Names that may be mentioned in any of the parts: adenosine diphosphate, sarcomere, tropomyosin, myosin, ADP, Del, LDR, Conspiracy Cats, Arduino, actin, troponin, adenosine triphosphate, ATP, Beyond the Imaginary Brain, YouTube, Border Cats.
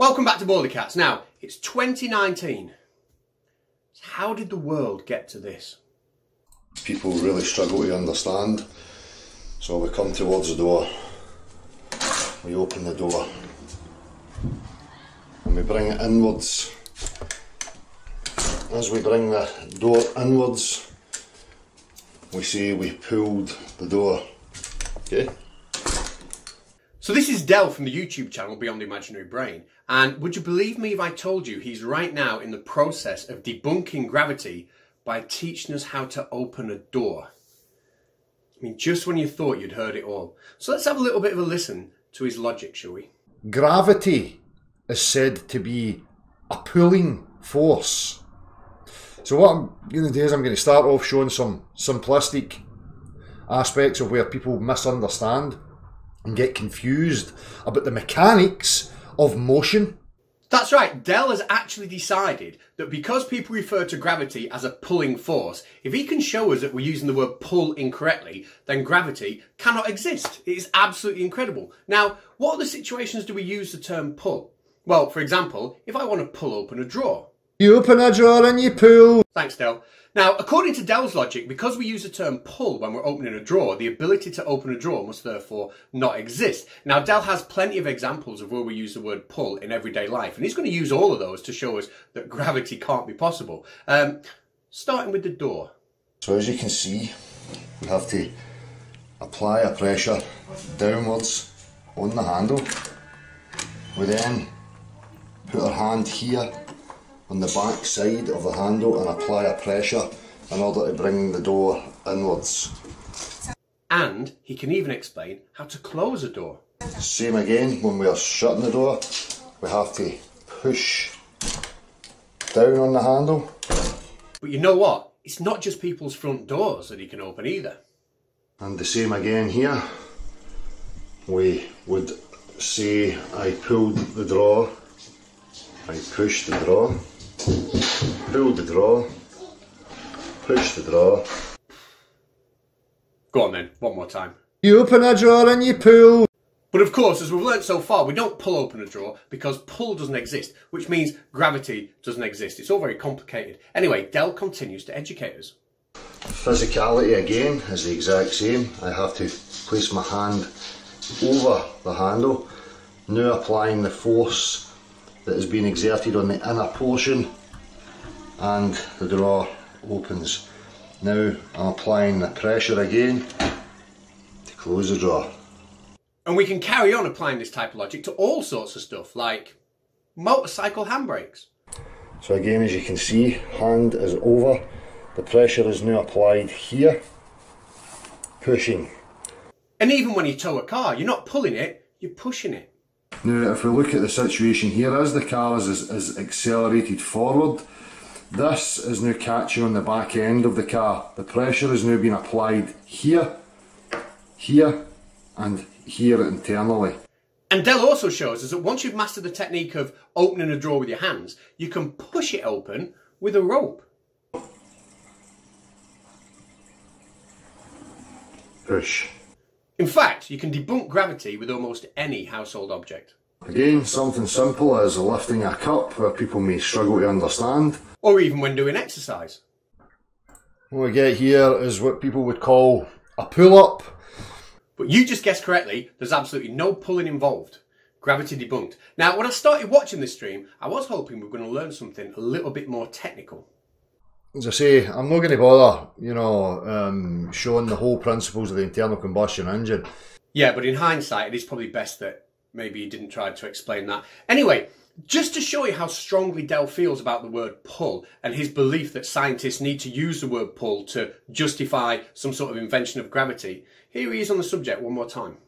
Welcome back to Border Cats. Now, it's 2019. So how did the world get to this? People really struggle to understand. So we come towards the door. We open the door. And we bring it inwards. As we bring the door inwards, we see we pulled the door. Okay? So this is Del from the YouTube channel Beyond the Imaginary Brain, and would you believe me if I told you he's right now in the process of debunking gravity by teaching us how to open a door? I mean, just when you thought you'd heard it all. So let's have a little bit of a listen to his logic, shall we? Gravity is said to be a pulling force. So what I'm going to do is I'm going to start off showing some simplistic aspects of where people misunderstand and get confused about the mechanics of motion. That's right, Del has actually decided that because people refer to gravity as a pulling force, if he can show us that we're using the word pull incorrectly, then gravity cannot exist. It is absolutely incredible. Now, what other situations do we use the term pull? Well, for example, if I want to pull open a drawer. You open a drawer and you pull. Thanks, Del. Now, according to Del's logic, because we use the term pull when we're opening a drawer, the ability to open a drawer must therefore not exist. Now, Del has plenty of examples of where we use the word pull in everyday life, and he's going to use all of those to show us that gravity can't be possible. Starting with the door. So as you can see, we have to apply a pressure downwards on the handle. We then put our hand here on the back side of the handle and apply a pressure in order to bring the door inwards. And he can even explain how to close a door. Same again, when we are shutting the door, we have to push down on the handle. But you know what? It's not just people's front doors that he can open either. And the same again here. We would say I pulled the drawer, I pushed the drawer, pull the drawer, push the drawer. Go on then, one more time. You open a drawer and you pull. But of course, as we've learnt so far, we don't pull open a drawer because pull doesn't exist, which means gravity doesn't exist. It's all very complicated. Anyway, Del continues to educate us. Physicality again is the exact same. I have to place my hand over the handle, now applying the force that has been exerted on the inner portion, and the drawer opens. Now I'm applying the pressure again to close the drawer. And we can carry on applying this type of logic to all sorts of stuff like motorcycle handbrakes. So again, as you can see, hand is over, the pressure is now applied here, pushing. And even when you tow a car, you're not pulling it, you're pushing it. Now, if we look at the situation here, as the car is accelerated forward, this is now catching on the back end of the car. The pressure is now being applied here, here, and here internally. And Del also shows us that once you've mastered the technique of opening a drawer with your hands, you can push it open with a rope. Push. In fact, you can debunk gravity with almost any household object. Again, something simple as lifting a cup where people may struggle to understand. Or even when doing exercise. What we get here is what people would call a pull-up. But you just guessed correctly, there's absolutely no pulling involved. Gravity debunked. Now, when I started watching this stream, I was hoping we were going to learn something a little bit more technical. As I say, I'm not going to bother, you know, showing the whole principles of the internal combustion engine. Yeah, but in hindsight, it is probably best that maybe you didn't try to explain that. Anyway, just to show you how strongly Del feels about the word pull and his belief that scientists need to use the word pull to justify some sort of invention of gravity, here he is on the subject one more time.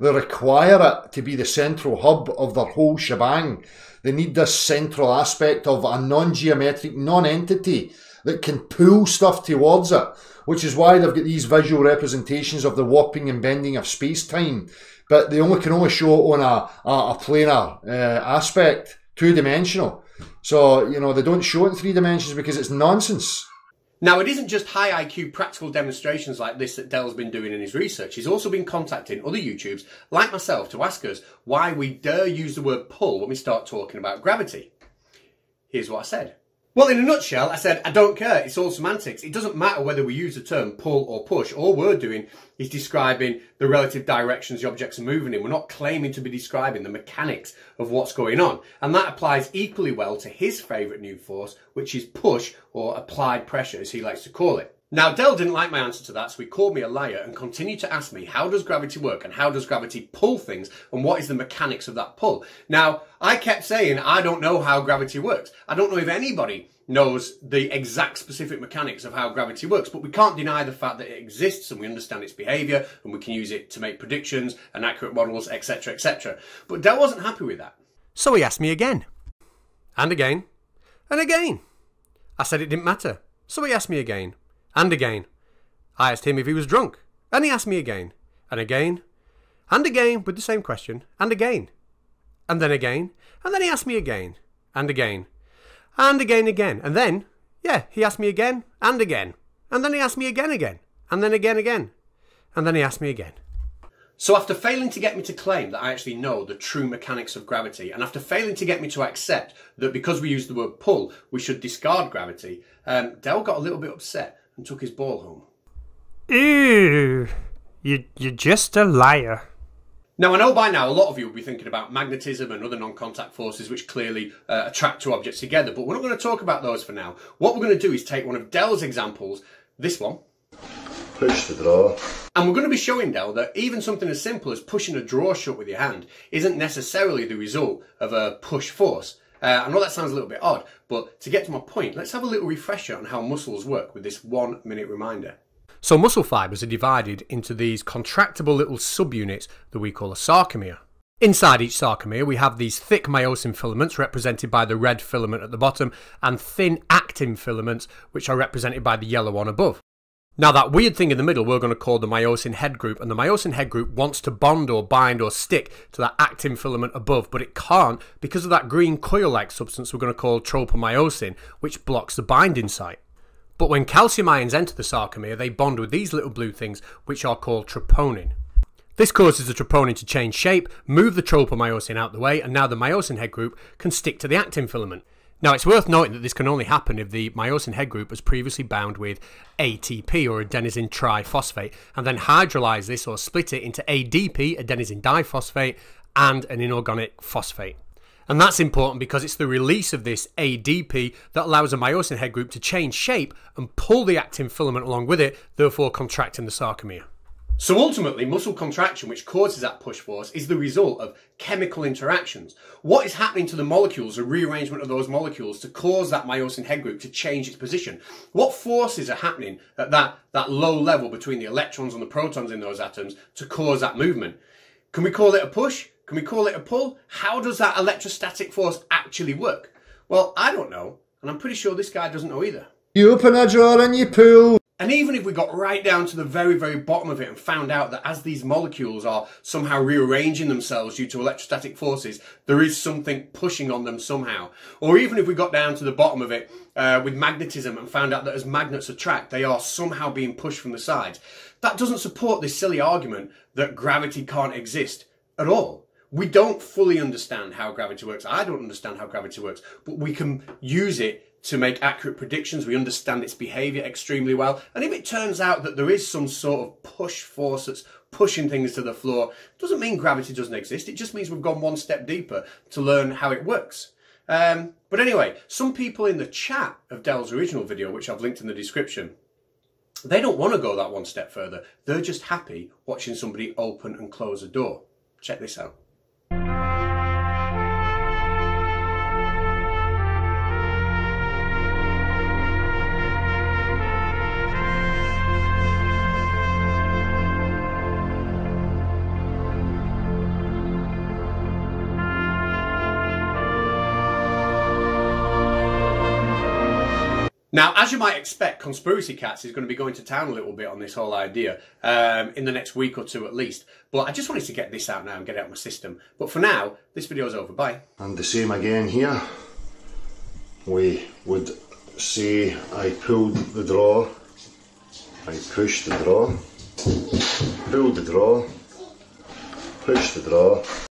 They require it to be the central hub of their whole shebang. They need this central aspect of a non-geometric non-entity that can pull stuff towards it, which is why they've got these visual representations of the warping and bending of space-time, but they can only show it on a planar aspect, two-dimensional. So, you know, they don't show it in three dimensions because it's nonsense. Now, it isn't just high IQ practical demonstrations like this that Del's been doing in his research. He's also been contacting other YouTubers like myself to ask us why we dare use the word pull when we start talking about gravity. Here's what I said. Well, in a nutshell, I said, I don't care, it's all semantics. It doesn't matter whether we use the term pull or push. All we're doing is describing the relative directions the objects are moving in. We're not claiming to be describing the mechanics of what's going on. And that applies equally well to his favourite new force, which is push, or applied pressure, as he likes to call it. Now, Del didn't like my answer to that, so he called me a liar and continued to ask me, how does gravity work and how does gravity pull things and what is the mechanics of that pull? Now, I kept saying, I don't know how gravity works. I don't know if anybody knows the exact specific mechanics of how gravity works, but we can't deny the fact that it exists and we understand its behaviour and we can use it to make predictions and accurate models, etc, etc. But Del wasn't happy with that. So he asked me again. And again. And again. I said it didn't matter. So he asked me again. And again. I asked him if he was drunk, and he asked me again, and again, and again with the same question, and again, and then again, and then he asked me again, and again, and again again, and then, yeah, he asked me again, and again, and then he asked me again again, and then again again, and then he asked me again. So after failing to get me to claim that I actually know the true mechanics of gravity, and after failing to get me to accept that because we use the word pull, we should discard gravity, Del got a little bit upset and took his ball home. Ew, you're just a liar. Now, I know by now a lot of you will be thinking about magnetism and other non-contact forces which clearly attract two objects together, but we're not going to talk about those for now. What we're going to do is take one of Del's examples, this one. Push the drawer. And we're going to be showing Del that even something as simple as pushing a drawer shut with your hand isn't necessarily the result of a push force. I know that sounds a little bit odd, but to get to my point, let's have a little refresher on how muscles work with this 1 minute reminder. So muscle fibres are divided into these contractible little subunits that we call a sarcomere. Inside each sarcomere we have these thick myosin filaments represented by the red filament at the bottom and thin actin filaments which are represented by the yellow one above. Now that weird thing in the middle we're going to call the myosin head group, and the myosin head group wants to bond or bind or stick to that actin filament above, but it can't because of that green coil-like substance we're going to call tropomyosin, which blocks the binding site. But when calcium ions enter the sarcomere, they bond with these little blue things which are called troponin. This causes the troponin to change shape, move the tropomyosin out the way, and now the myosin head group can stick to the actin filament. Now, it's worth noting that this can only happen if the myosin head group was previously bound with ATP, or adenosine triphosphate, and then hydrolyzed this or split it into ADP, adenosine diphosphate, and an inorganic phosphate. And that's important because it's the release of this ADP that allows the myosin head group to change shape and pull the actin filament along with it, therefore contracting the sarcomere. So ultimately, muscle contraction, which causes that push force, is the result of chemical interactions. What is happening to the molecules, a rearrangement of those molecules to cause that myosin head group to change its position? What forces are happening at that low level between the electrons and the protons in those atoms to cause that movement? Can we call it a push? Can we call it a pull? How does that electrostatic force actually work? Well, I don't know, and I'm pretty sure this guy doesn't know either. You open a drawer and you pull. And even if we got right down to the very, very bottom of it and found out that as these molecules are somehow rearranging themselves due to electrostatic forces, there is something pushing on them somehow. Or even if we got down to the bottom of it with magnetism and found out that as magnets attract, they are somehow being pushed from the sides. That doesn't support this silly argument that gravity can't exist at all. We don't fully understand how gravity works. I don't understand how gravity works, but we can use it to make accurate predictions. We understand its behaviour extremely well, and if it turns out that there is some sort of push force that's pushing things to the floor, it doesn't mean gravity doesn't exist, it just means we've gone one step deeper to learn how it works. But anyway, some people in the chat of Del's original video, which I've linked in the description, they don't want to go that one step further, they're just happy watching somebody open and close a door. Check this out. Now, as you might expect, Conspiracy Cats is going to be going to town a little bit on this whole idea in the next week or two at least. But I just wanted to get this out now and get it out of my system. But for now, this video's over. Bye. And the same again here. We would say I pulled the draw, I pushed the draw, pulled the draw, pushed the draw.